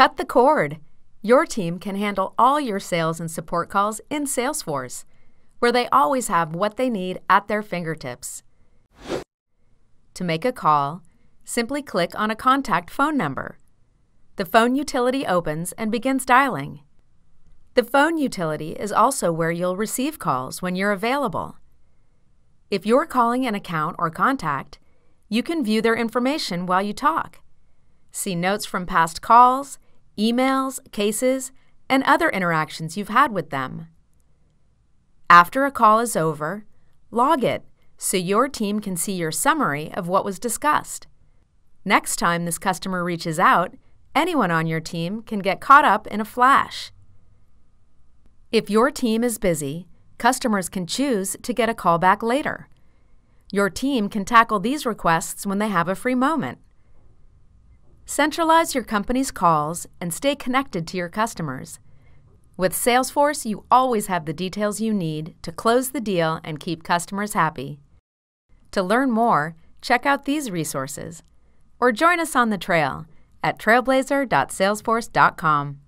Cut the cord. Your team can handle all your sales and support calls in Salesforce, where they always have what they need at their fingertips. To make a call, simply click on a contact phone number. The phone utility opens and begins dialing. The phone utility is also where you'll receive calls when you're available. If you're calling an account or contact, you can view their information while you talk. See notes from past calls, emails, cases, and other interactions you've had with them. After a call is over, log it so your team can see your summary of what was discussed. Next time this customer reaches out, anyone on your team can get caught up in a flash. If your team is busy, customers can choose to get a call back later. Your team can tackle these requests when they have a free moment. Centralize your company's calls and stay connected to your customers. With Salesforce, you always have the details you need to close the deal and keep customers happy. To learn more, check out these resources or join us on the trail at trailblazer.salesforce.com.